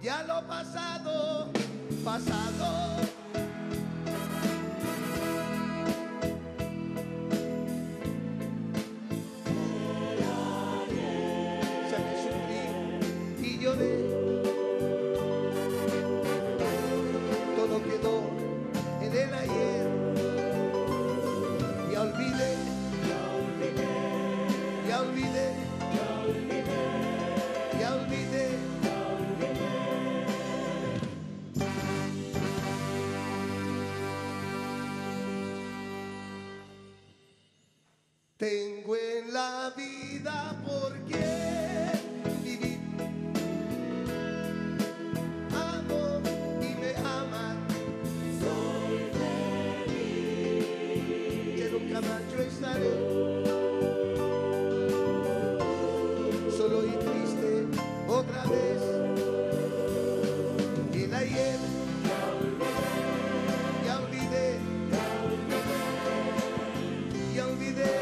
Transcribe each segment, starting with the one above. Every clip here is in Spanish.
Ya lo pasado, pasado. Tengo en la vida por quien vivir. Amo y me aman. Soy feliz. Que nunca más yo estaré solo y triste otra vez. El ayer ya olvidé. Ya olvidé.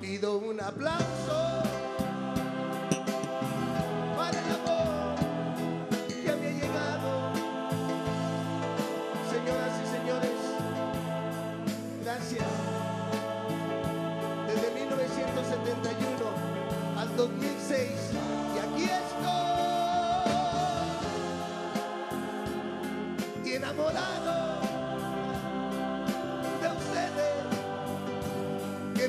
Pido un aplauso para el amor que me ha llegado. Señoras y señores, gracias. Desde 1971 al 2006 y aquí estoy y enamorado de ustedes. ¡Qué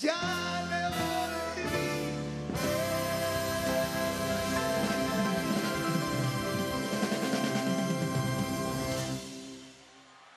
Ya